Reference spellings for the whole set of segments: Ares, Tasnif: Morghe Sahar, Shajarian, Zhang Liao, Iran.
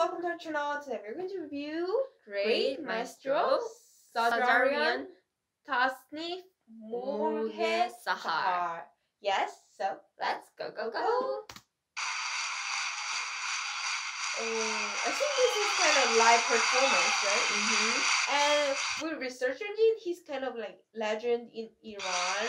welcome to our channel. Today we're going to review great maestro Shajarian Tasnif Morghe Sahar. Yes, so let's go. I think this is kind of live performance, right? And we researched it. He's kind of like legend in Iran.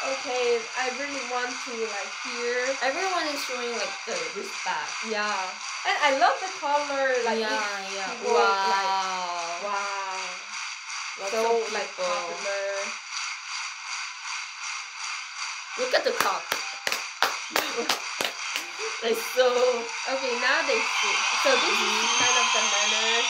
Okay, I really want to like hear. Everyone is showing like the respect. Yeah, and I love the color. Like yeah. People, wow. So like popular. Look at the cup. Like so. Okay, now they see. So this is kind of the manner.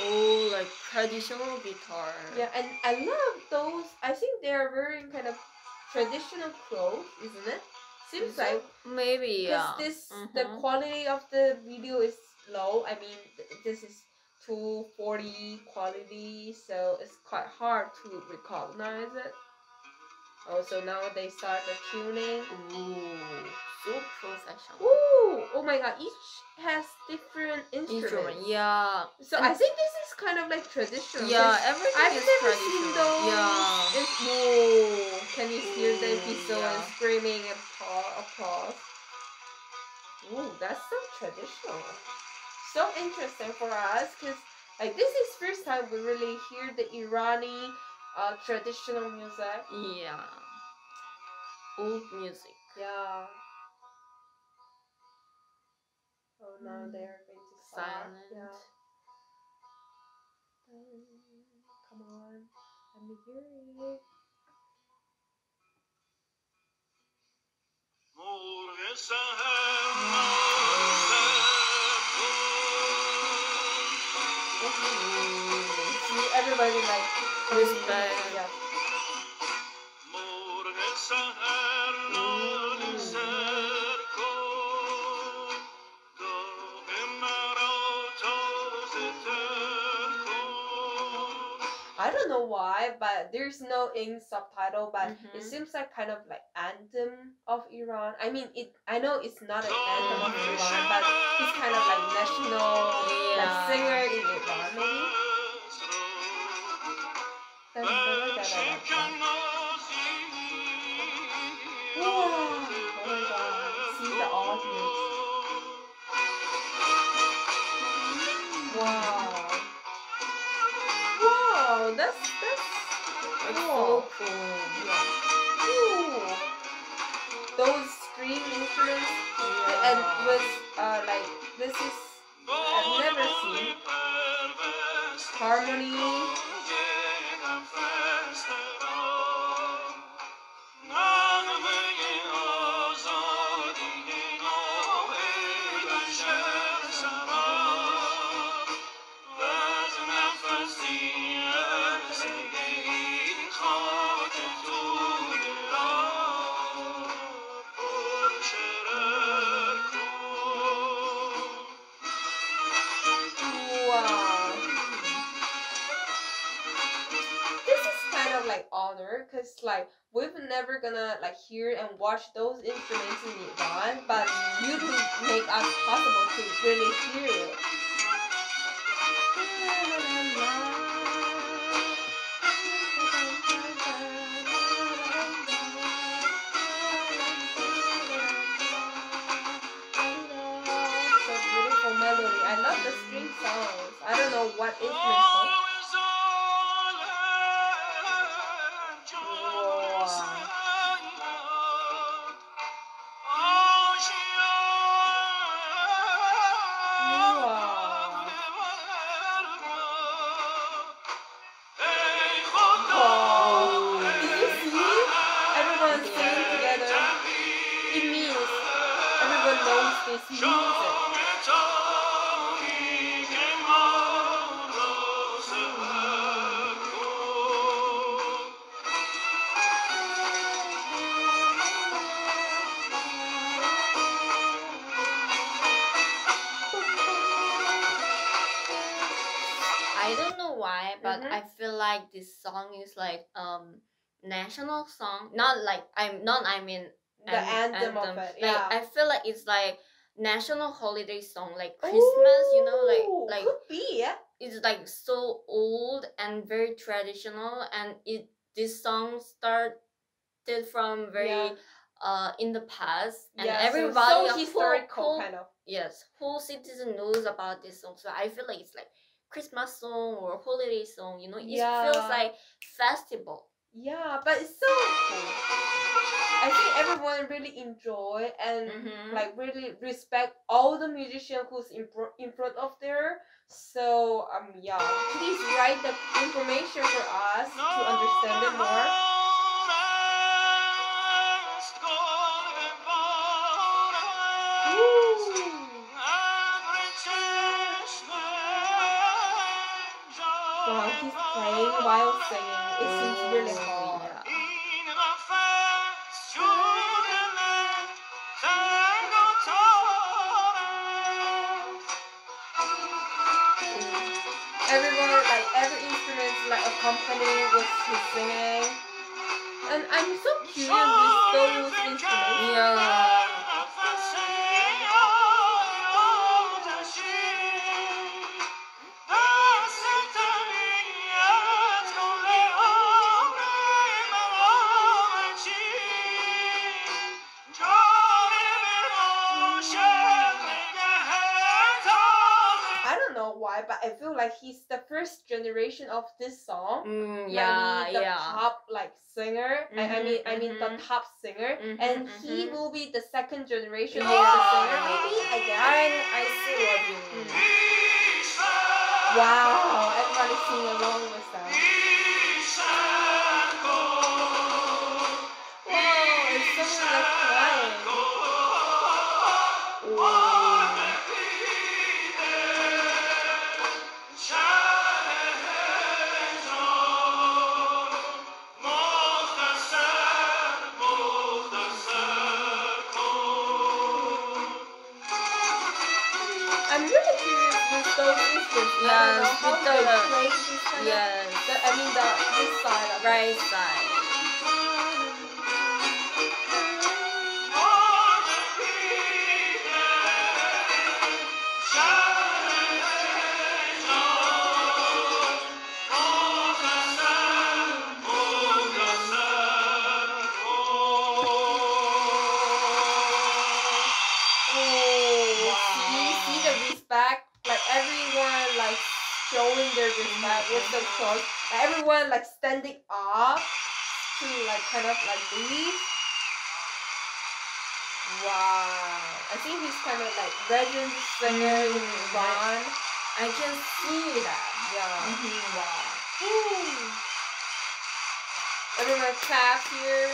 Oh, like traditional guitar. Yeah, and I love those. I think they are wearing kind of traditional clothes, isn't it? Seems so, like maybe. Yeah. This the quality of the video is low. I mean, this is 240 quality, so it's quite hard to recognize it. Oh, so now they start the tuning. Ooh, so professional. Ooh, oh my god, each has different instrument. Yeah. So and I think this is kind of like traditional. Yeah, everything I've is never traditional. Seen those. Yeah. It's, whoa, can you hear the whistle and screaming and applause? Ooh, that's so traditional. So interesting for us because like this is first time we really hear the Iranian traditional music. Yeah. Old music. Yeah. Oh, now they're going to start. Silent. Yeah. Come on. Let me hear it. Morghe Sahar. Everybody like. Respect. Yeah. I don't know why, but there's no English subtitle, but it seems like kind of like anthem of Iran. I mean, I know it's not an anthem of Iran, but it's kind of like national like singer in Iran, maybe. Wow. Oh my god, see the audience. Wow, that's so cool. Ooh. Those string instruments and with like this is I've never seen harmony. Like honor, cause like we've never gonna like hear and watch those instruments in Iran, but you do make us possible to really hear it. So beautiful melody. I love the string sounds. I don't know what instrument. This music. I don't know why, but I feel like this song is like national song. Not like I mean the anthem of it. Yeah. Like, I feel like it's like national holiday song, like Christmas. Ooh, you know, like could be, yeah. It's like so old and very traditional, and this song started from very in the past, and yeah, everybody so historical kind of. Yes, whole citizen knows about this song. So I feel like it's like Christmas song or holiday song, you know, it feels like festival. Yeah, but it's so cool. I think everyone really enjoy and like really respect all the musicians who's in front of there. So yeah, please write the information for us to understand it more. Wow, he's playing while singing. It seems really cool. Yeah. Everyone, like every instrument, like accompanying what he's singing, and I'm so curious with those instruments. Yeah. But I feel like he's the first generation of this song. Top like singer. I mean the top singer, and he will be the second generation of the singer. Maybe again. I see what you mean. Wow, everyone is singing along with them. Wow, it's so like crying. This side, right side. See the respect, like everyone like showing their respect with the song. Everyone like standing up to like kind of like leave. Wow, I think he's kind of like legend singer in Iran. I can see that. Yeah. Wow. Everyone clap here.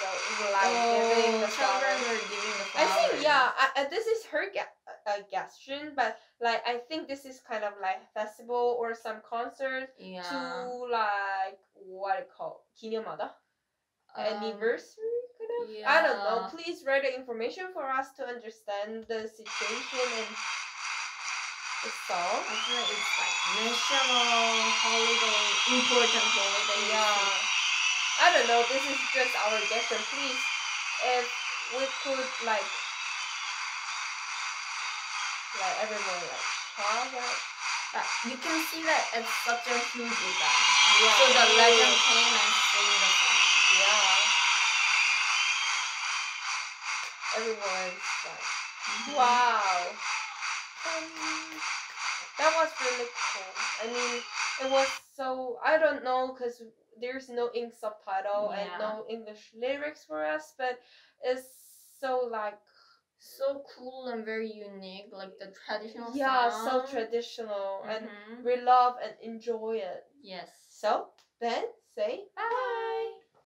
So it's like giving the children are giving the flowers. I think this is her suggestion, but like I think this is kind of like festival or some concert to like what it called 기념하다 anniversary kind of. I don't know. Please write the information for us to understand the situation and the song. I feel like it's like national holiday, important holiday. Yeah. I don't know. This is just our guess, and please, if we could like everyone like how that you can see that it's such a huge event. Yeah. So the legend came and sang the song. Yeah. Everyone's like wow. That was really cool. I mean, it was so I don't know because there's no English subtitle and no English lyrics for us, but it's so like so cool and very unique, like the traditional sound. So traditional, and we love and enjoy it. Yes. So then say bye.